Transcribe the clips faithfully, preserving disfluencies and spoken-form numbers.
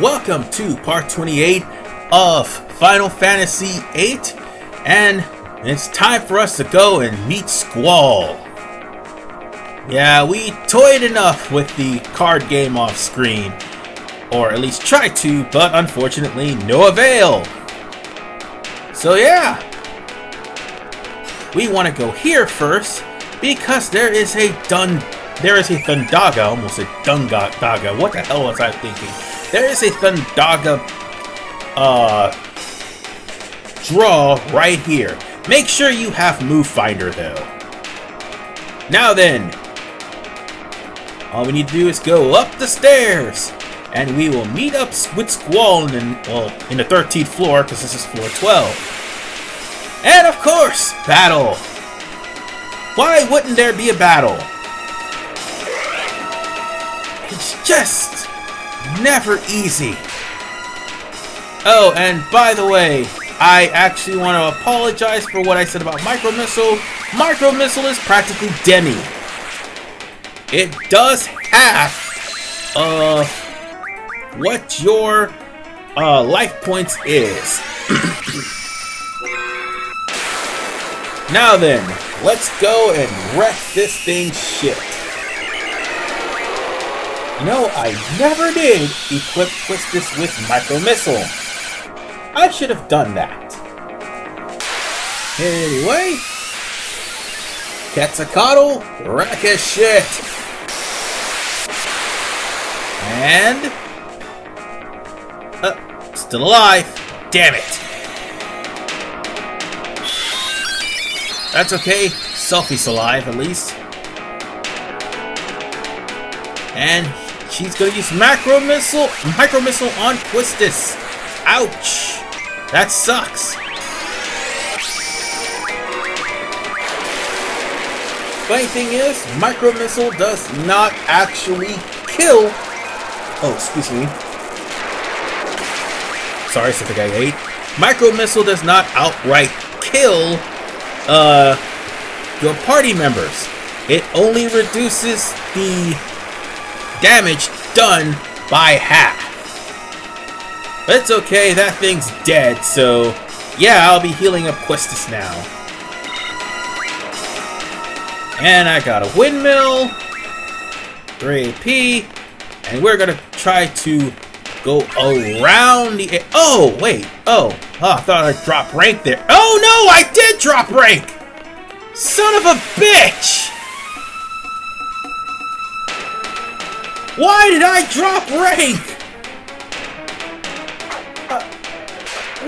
Welcome to part twenty-eight of Final Fantasy eight, and it's time for us to go and meet Squall. Yeah, we toyed enough with the card game off screen, or at least tried to, but unfortunately no avail. So yeah, we want to go here first because there is a dun there is a Thundaga, almost a Dunga-daga. What the hell was I thinking? There is a Thundaga uh, draw right here. Make sure you have Move Finder though. Now then, all we need to do is go up the stairs, and we will meet up with Squall in, well, in the thirteenth floor, because this is floor twelve. And of course, battle. Why wouldn't there be a battle? It's just never easy. Oh, and by the way, I actually want to apologize for what I said about Micro Missile. Micro Missile is practically Demi. It does half of what your uh, life points is. Now then, let's go and wreck this thing's shit. You know, I never did equip Quistis with Micro Missile. I should have done that. Anyway, Quetzalcoatl, wreck his shit. And uh, still alive. Damn it. That's okay. Selphie's alive at least. And she's gonna use macro missile, micro missile on Quistis. Ouch! That sucks. Funny thing is, micro missile does not actually kill. Oh, excuse me. Sorry, something I ate. Micro missile does not outright kill uh, your party members. It only reduces the damage done by half. But it's okay, that thing's dead, so yeah, I'll be healing up Quistis now. And I got a windmill, three A P, and we're gonna try to go around the. Oh, wait, oh, oh, I thought I'd drop rank there. Oh no, I did drop rank! Son of a bitch! Why did I drop rank?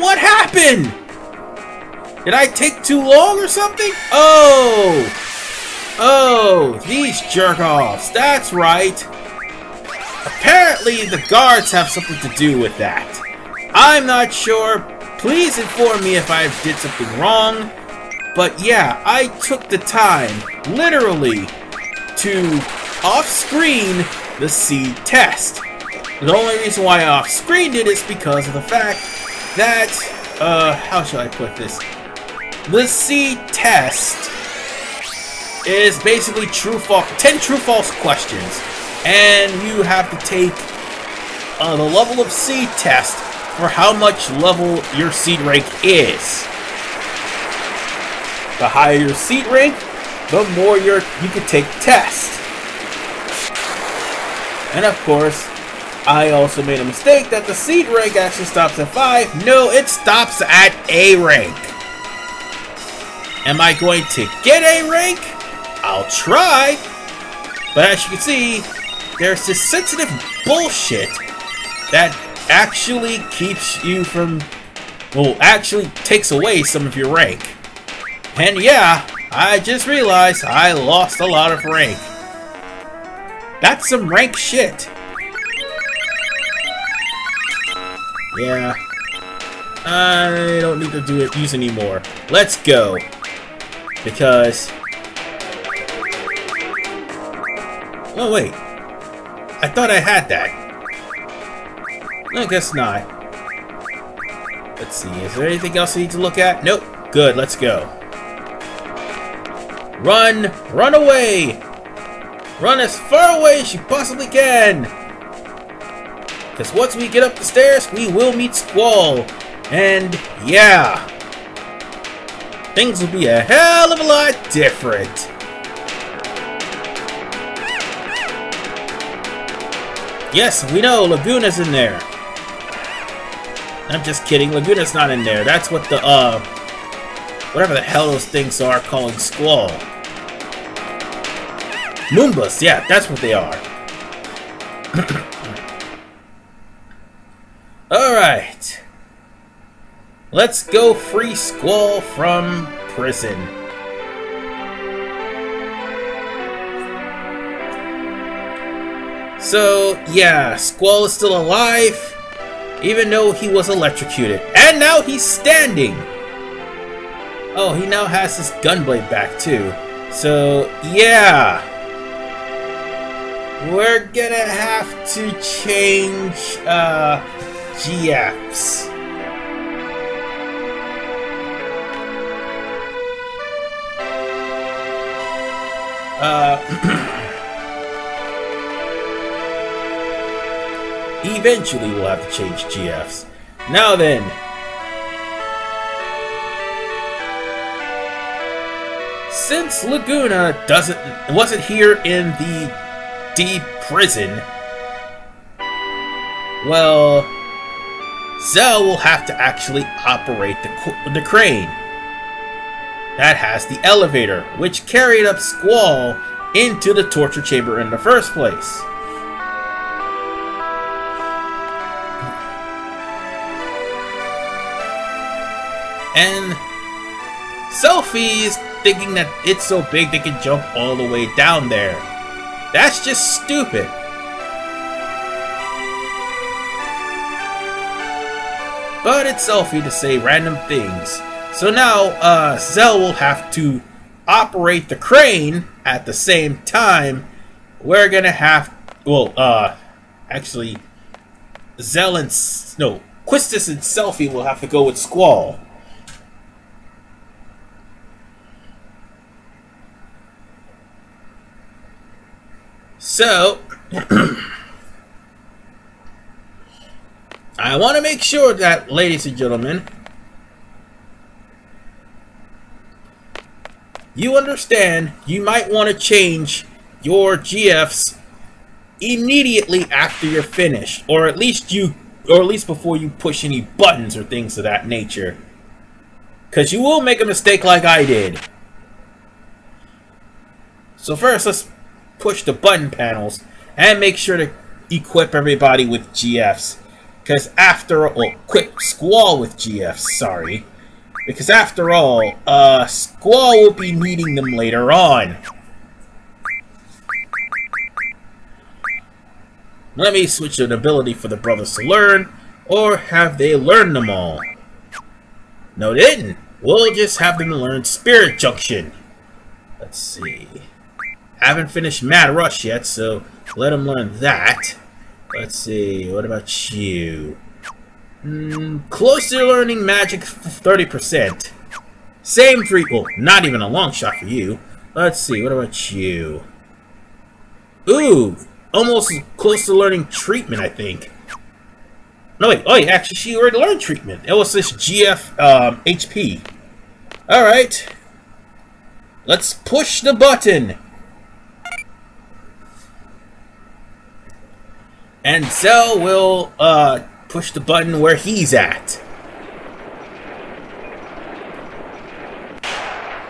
What happened? Did I take too long or something? Oh! Oh, these jerk-offs. That's right. Apparently the guards have something to do with that. I'm not sure. Please inform me if I did something wrong. But yeah, I took the time, literally, to off-screen the Seed test. The only reason why I off-screened it is because of the fact that, uh, how should I put this? The Seed test is basically true false, ten true false questions, and you have to take uh, the level of Seed test for how much level your Seed rank is. The higher your Seed rank, the more your you can take test. And of course, I also made a mistake that the Seed rank actually stops at five. No, it stops at A rank. Am I going to get A rank? I'll try. But as you can see, there's this sensitive bullshit that actually keeps you from, well, actually takes away some of your rank. And yeah, I just realized I lost a lot of rank. That's some rank shit. Yeah, I don't need to do it, use anymore. Let's go, because. Oh wait, I thought I had that. I guess not. Let's see. Is there anything else I need to look at? Nope. Good. Let's go. Run, run away, run as far away as you possibly can. because once we get up the stairs, we will meet Squall. And yeah, things will be a hell of a lot different. Yes, we know Laguna's in there. I'm just kidding, Laguna's not in there. That's what the, uh, whatever the hell those things are calling Squall. Moombas, yeah, that's what they are. Alright. Let's go free Squall from prison. So, yeah, Squall is still alive. Even though he was electrocuted. And now he's standing! Oh, he now has his gunblade back too. So, yeah! We're gonna have to change, uh, G Fs. Uh... Eventually, we'll have to change G Fs. Now then. Since Laguna doesn't wasn't here in the D prison, well, Zell will have to actually operate the, the crane. That has the elevator, which carried up Squall into the torture chamber in the first place. And Selphie is thinking that it's so big they can jump all the way down there. That's just stupid. But it's Selphie to say random things. So now uh, Zell will have to operate the crane at the same time. We're gonna have, well, uh, actually, Zell and no Quistis and Selphie will have to go with Squall. So, I want to make sure that, ladies and gentlemen, you understand you might want to change your G Fs immediately after you're finished, or at least you, or at least before you push any buttons or things of that nature, because you will make a mistake like I did. So first, let's push the button panels and make sure to equip everybody with G Fs, because after all, well, equip Squall with G Fs, sorry, because after all, uh, Squall will be needing them later on. Let me switch an ability for the brothers to learn, or have they learned them all? No, they didn't. We'll just have them learn Spirit Junction. Let's see. Haven't finished Mad Rush yet, so let him learn that. Let's see, what about you? Mm, close to learning magic thirty percent. Same three, well, not even a long shot for you. Let's see, what about you? Ooh, almost close to learning treatment, I think. No, wait, oh, yeah, actually, she already learned treatment. It was this G F um, H P. Alright. Let's push the button. And Zell will uh, push the button where he's at.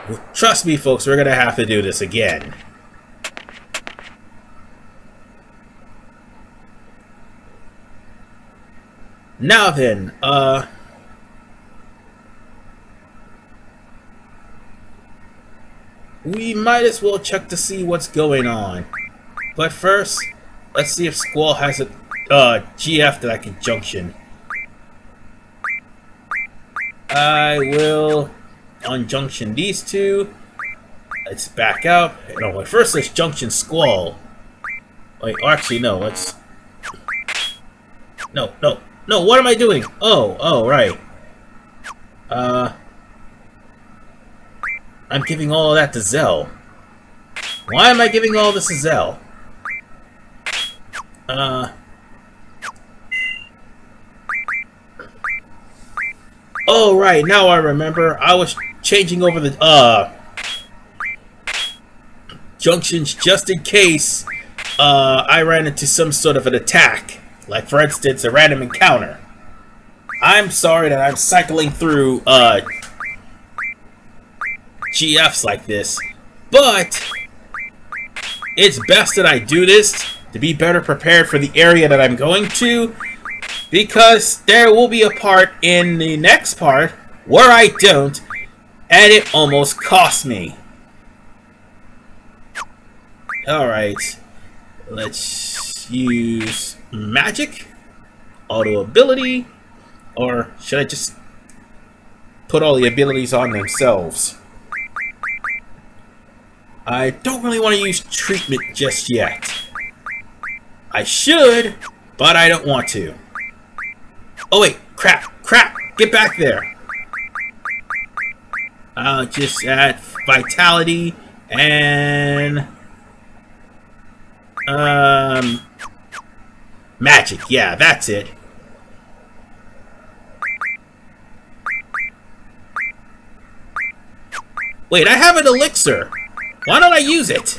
Well, trust me, folks, we're going to have to do this again. Now then, uh... we might as well check to see what's going on. But first, let's see if Squall has a uh, G F that I can junction. I will unjunction these two. Let's back out. No, wait, first let's junction Squall. Wait, actually, no, let's... No, no, no, what am I doing? Oh, oh, right. Uh... I'm giving all that to Zell. Why am I giving all this to Zell? Uh, Oh, right, now I remember. I was changing over the uh junctions just in case uh, I ran into some sort of an attack. Like, for instance, a random encounter. I'm sorry that I'm cycling through uh, G Fs like this, but it's best that I do this to be better prepared for the area that I'm going to, because there will be a part in the next part where I don't, and it almost cost me. Alright, let's use magic, auto ability, or should I just put all the abilities on themselves? I don't really want to use treatment just yet. I should, but I don't want to. Oh wait, crap, crap, get back there. I'll just add vitality and... Um, magic, yeah, that's it. Wait, I have an elixir. Why don't I use it?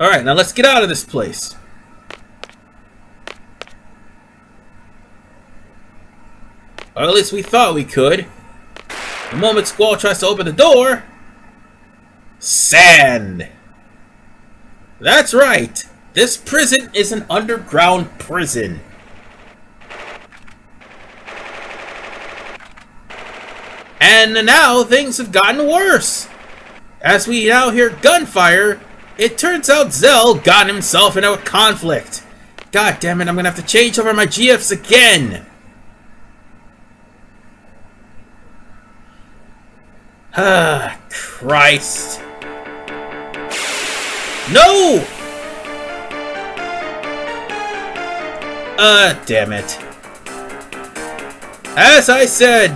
Alright, now let's get out of this place. Or at least we thought we could. The moment Squall tries to open the door... Sand! That's right! This prison is an underground prison. And now things have gotten worse! As we now hear gunfire, it turns out Zell got himself into a conflict. God damn it, I'm gonna have to change over my G Fs again! Ah, Christ. No! Ah, uh, damn it. As I said,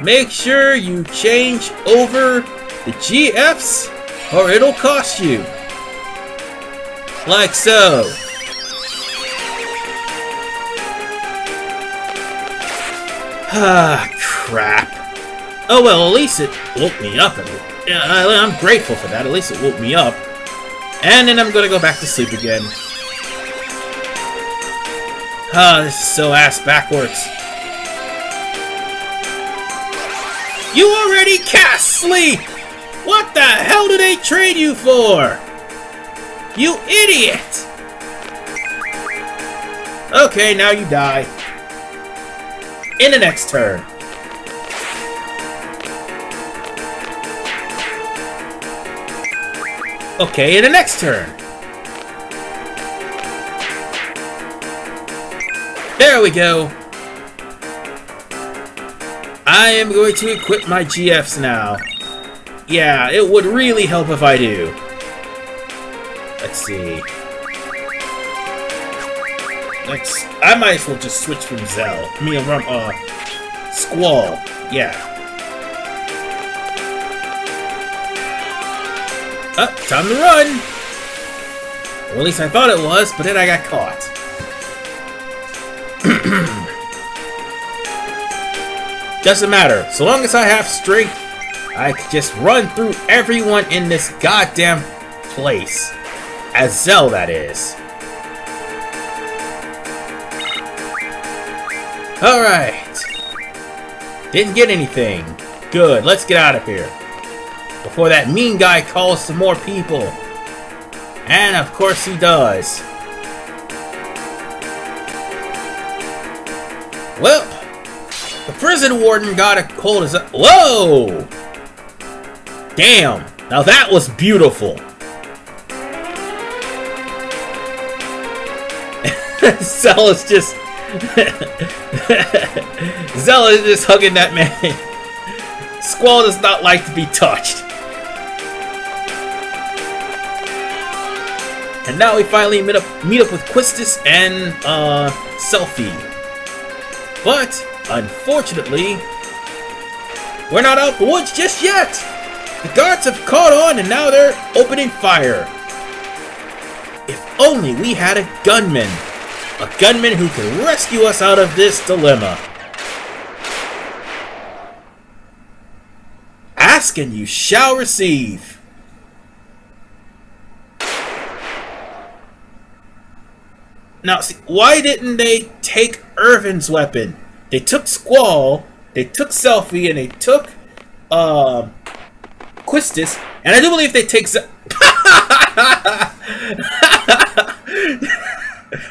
make sure you change over the G Fs or it'll cost you. Like so. Ah, crap. Oh well, at least it woke me up. I'm grateful for that. At least it woke me up. And then I'm gonna go back to sleep again. Ah, this is so ass backwards. You already cast sleep! What the hell do they trade you for? You idiot! Okay, now you die. In the next turn. Okay, in the next turn. There we go. I am going to equip my G Fs now. Yeah, it would really help if I do. Let's see. Let's, I might as well just switch from Zell. I mean, from, uh, Squall. Yeah. Oh, time to run! Or at least I thought it was, but then I got caught. Doesn't matter. So long as I have strength, I can just run through everyone in this goddamn place. As Zell, that is. Alright. Didn't get anything. Good. Let's get out of here. Before that mean guy calls some more people. And of course he does. Well. The prison warden got a hold of his... Whoa! Damn! Now that was beautiful! Zell is just... Zell is just hugging that man. Squall does not like to be touched. And now we finally meet up, meet up with Quistis and, uh, Selphie. But... unfortunately, we're not out the woods just yet! The guards have caught on and now they're opening fire. If only we had a gunman. a gunman who can rescue us out of this dilemma. Ask and you shall receive. Now, see, why didn't they take Irvin's weapon? They took Squall, they took Selphie, and they took uh, Quistis, and I do believe they take Zell.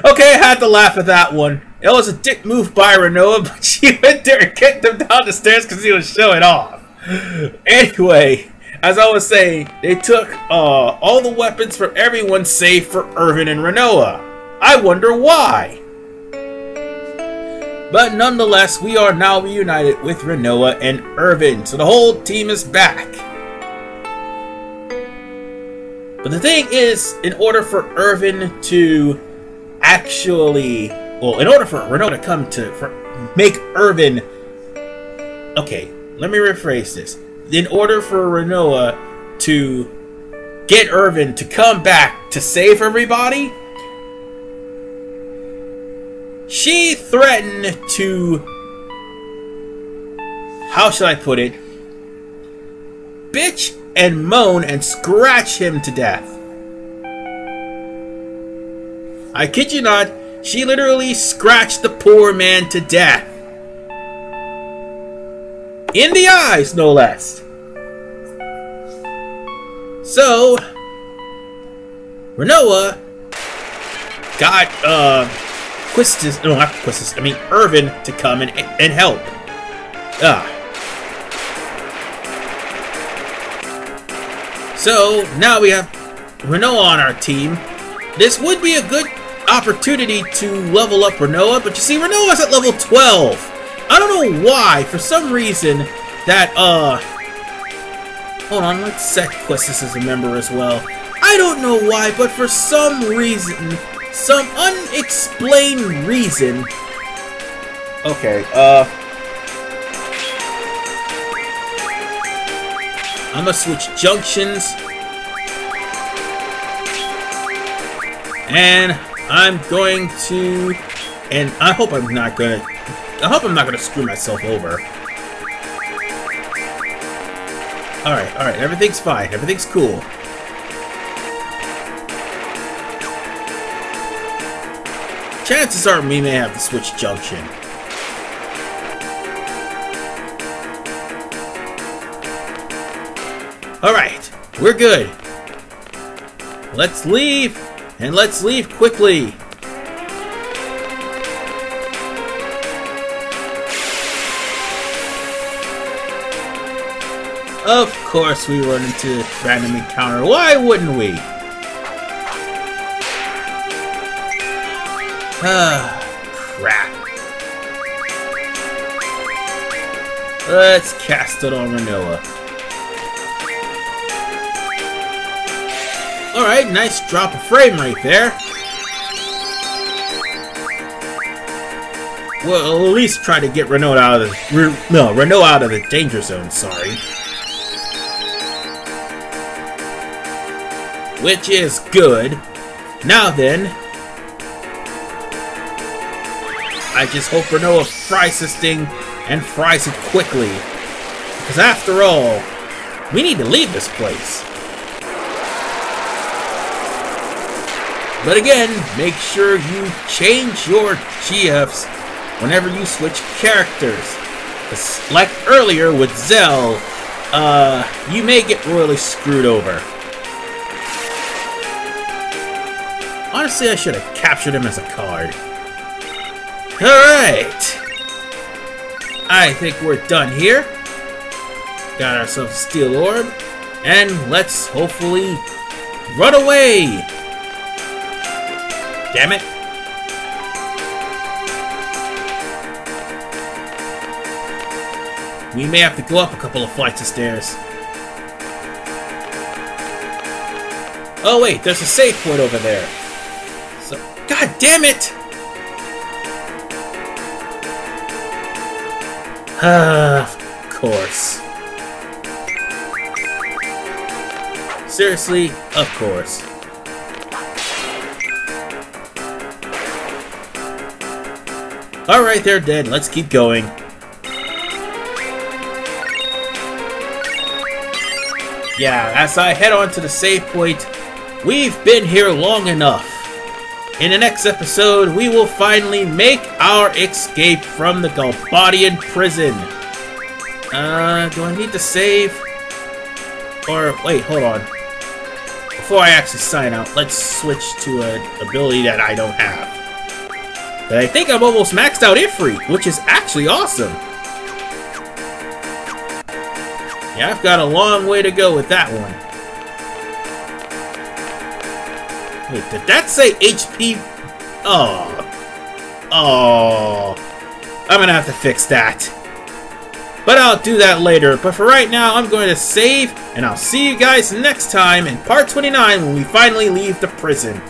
Okay, I had to laugh at that one. It was a dick move by Rinoa, but she went there and kicked him down the stairs because he was showing off. Anyway, as I was saying, they took uh, all the weapons from everyone save for Irvine and Rinoa. I wonder why. But nonetheless, we are now reunited with Rinoa and Irvine, so the whole team is back. But the thing is, in order for Irvine to actually, well, in order for Rinoa to come to for, make Irvine, okay, let me rephrase this. In order for Rinoa to get Irvine to come back to save everybody, she threatened to, how should I put it, bitch and moan and scratch him to death. I kid you not, she literally scratched the poor man to death. In the eyes, no less. So, Rinoa got, uh... Quistis, no, not Quistis, I mean Irvine to come and, and help. Ah. So, now we have Rinoa on our team. This would be a good opportunity to level up Rinoa, but you see, Rinoa's at level twelve. I don't know why, for some reason, that, uh... hold on, let's set Quistis as a member as well. I don't know why, but for some reason... some unexplained reason. Okay, uh... I'm gonna switch junctions. And I'm going to... and I hope I'm not gonna... I hope I'm not gonna screw myself over. Alright, alright, everything's fine. Everything's cool. Chances are we may have to switch junction. Alright, we're good. Let's leave, and let's leave quickly. Of course we run into a random encounter, why wouldn't we? Ah, crap. Let's cast it on Rinoa. Alright, nice drop of frame right there. Well, at least try to get Rinoa out of the... no, Rinoa out of the danger zone, sorry. Which is good. Now then... I just hope Rinoa fries this thing, and fries it quickly. Because after all, we need to leave this place. But again, make sure you change your G Fs whenever you switch characters. Like earlier with Zell, uh, you may get really screwed over. Honestly, I should have captured him as a card. Alright! I think we're done here. Got ourselves a Steel Orb. And let's hopefully run away! Damn it! We may have to go up a couple of flights of stairs. Oh wait, there's a save point over there. So, God damn it! Uh, of course. Seriously, of course. Alright, they're dead. Let's keep going. Yeah, as I head on to the save point, we've been here long enough. In the next episode, we will finally make our escape from the Galbadian prison. Uh, do I need to save? Or, wait, hold on. Before I actually sign out, let's switch to an ability that I don't have. But I think I've almost maxed out Ifrit, which is actually awesome. Yeah, I've got a long way to go with that one. Wait, did that say H P? Oh. Oh. I'm gonna have to fix that. But I'll do that later. But for right now, I'm going to save, and I'll see you guys next time in part twenty-nine when we finally leave the prison.